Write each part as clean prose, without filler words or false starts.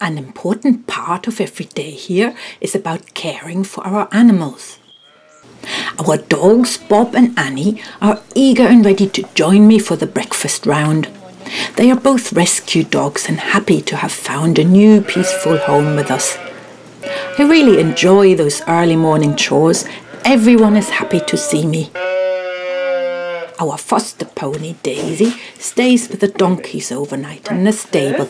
An important part of every day here is about caring for our animals. Our dogs Bob and Annie are eager and ready to join me for the breakfast round. They are both rescue dogs and happy to have found a new peaceful home with us. I really enjoy those early morning chores. Everyone is happy to see me. Our foster pony Daisy stays with the donkeys overnight in the stable.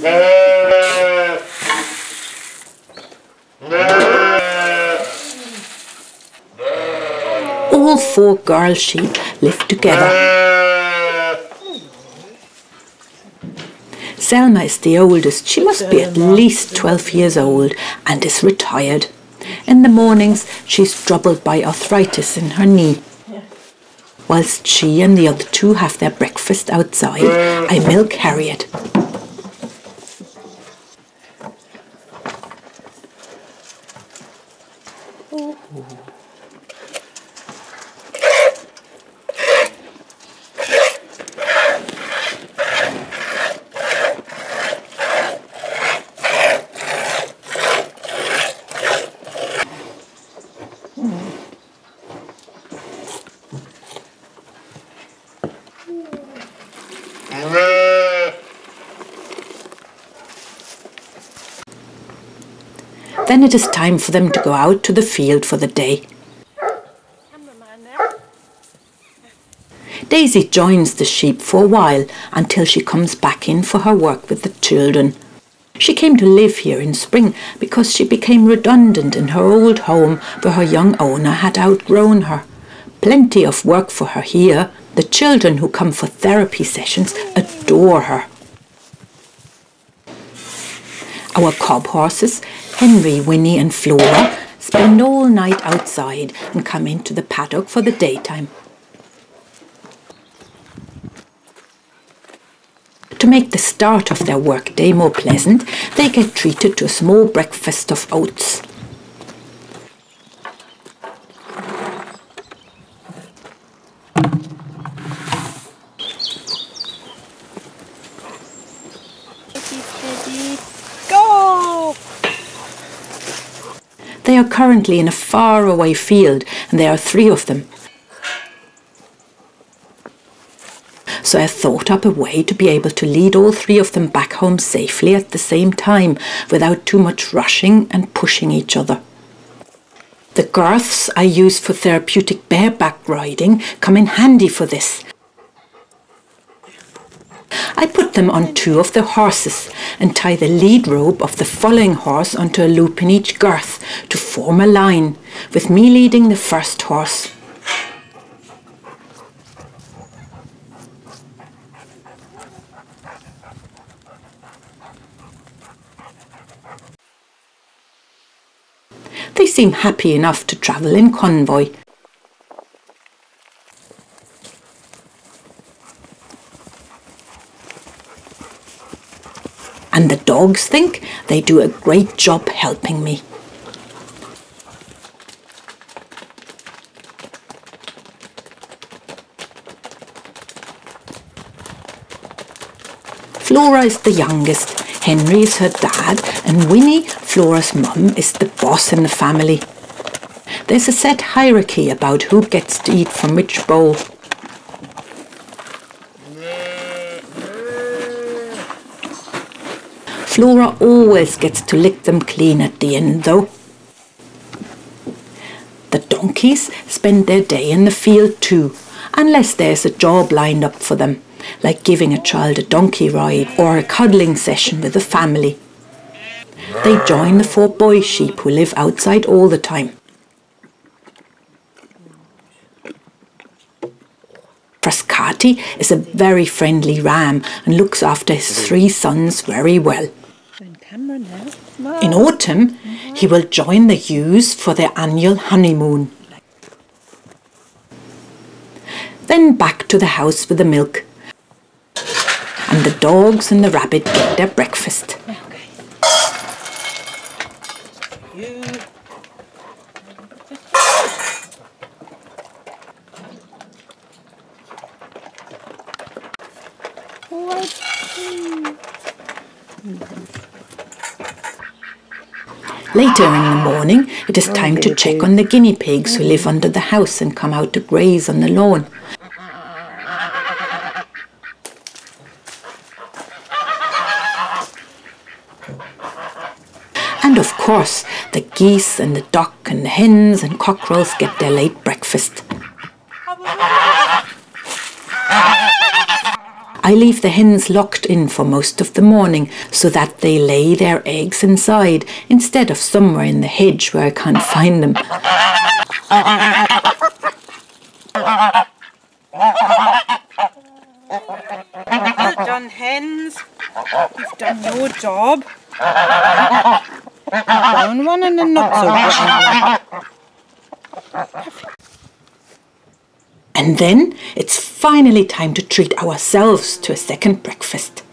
There we go. All four girl sheep live together. Selma is the oldest. She must be at least 12 years old and is retired. In the mornings she's troubled by arthritis in her knee. Whilst she and the other two have their breakfast outside, I milk Harriet. Then it is time for them to go out to the field for the day. Daisy joins the sheep for a while until she comes back in for her work with the children. She came to live here in spring because she became redundant in her old home where her young owner had outgrown her. Plenty of work for her here. The children who come for therapy sessions adore her. Our cob horses, Henry, Winnie and Flora, spend all night outside and come into the paddock for the daytime. To make the start of their workday more pleasant, they get treated to a small breakfast of oats. They are currently in a faraway field, and there are three of them. So I thought up a way to be able to lead all three of them back home safely at the same time, without too much rushing and pushing each other. The girths I use for therapeutic bareback riding come in handy for this. I put them on two of the horses and tie the lead rope of the following horse onto a loop in each girth to form a line, with me leading the first horse. They seem happy enough to travel in convoy. And the dogs think they do a great job helping me. Flora is the youngest, Henry is her dad, and Winnie, Flora's mum, is the boss in the family. There's a set hierarchy about who gets to eat from which bowl. Flora always gets to lick them clean at the end, though. The donkeys spend their day in the field too, unless there's a job lined up for them, like giving a child a donkey ride or a cuddling session with the family. They join the four boy sheep who live outside all the time. Frascati is a very friendly ram and looks after his three sons very well. In autumn, he will join the ewes for their annual honeymoon. Then back to the house with the milk. And the dogs and the rabbit get their breakfast. Later in the morning, it is time to check on the guinea pigs who live under the house and come out to graze on the lawn. And of course, the geese and the duck and the hens and cockerels get their late breakfast. I leave the hens locked in for most of the morning so that they lay their eggs inside instead of somewhere in the hedge where I can't find them. Well done, hens. You've done your job. A brown one and a not so brown one. And then it's finally time to treat ourselves to a second breakfast.